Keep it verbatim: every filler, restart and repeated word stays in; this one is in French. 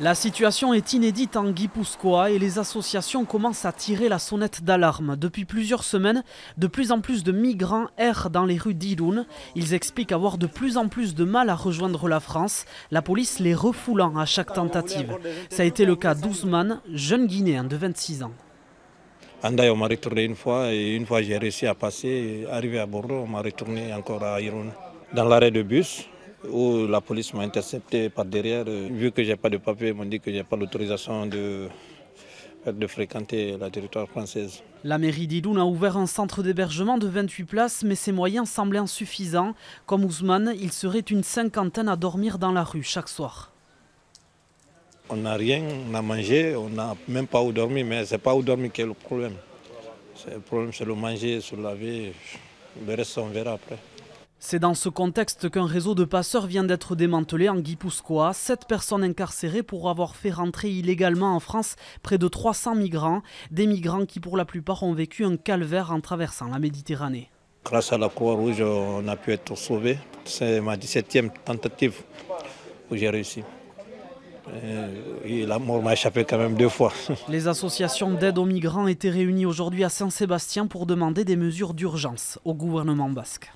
La situation est inédite en Gipuzkoa et les associations commencent à tirer la sonnette d'alarme. Depuis plusieurs semaines, de plus en plus de migrants errent dans les rues d'Irun. Ils expliquent avoir de plus en plus de mal à rejoindre la France, la police les refoulant à chaque tentative. Ça a été le cas d'Ousmane, jeune Guinéen de vingt-six ans. On m'a retourné une fois et une fois j'ai réussi à passer. Arrivé à Bordeaux, on m'a retourné encore à Irun. Dans l'arrêt de bus, où la police m'a intercepté par derrière. Vu que je n'ai pas de papier, ils m'ont dit que je n'ai pas l'autorisation de, de fréquenter la territoire française. La mairie d'Irun a ouvert un centre d'hébergement de vingt-huit places, mais ses moyens semblaient insuffisants. Comme Ousmane, il serait une cinquantaine à dormir dans la rue chaque soir. On n'a rien, on a mangé, on n'a même pas où dormir, mais ce n'est pas où dormir qui est le problème. Le problème, c'est le manger, se laver, le reste on verra après. C'est dans ce contexte qu'un réseau de passeurs vient d'être démantelé en Gipuzkoa. Sept personnes incarcérées pour avoir fait rentrer illégalement en France près de trois cents migrants. Des migrants qui pour la plupart ont vécu un calvaire en traversant la Méditerranée. Grâce à la Croix-Rouge, on a pu être sauvés. C'est ma dix-septième tentative où j'ai réussi. Et la mort m'a échappé quand même deux fois. Les associations d'aide aux migrants étaient réunies aujourd'hui à Saint-Sébastien pour demander des mesures d'urgence au gouvernement basque.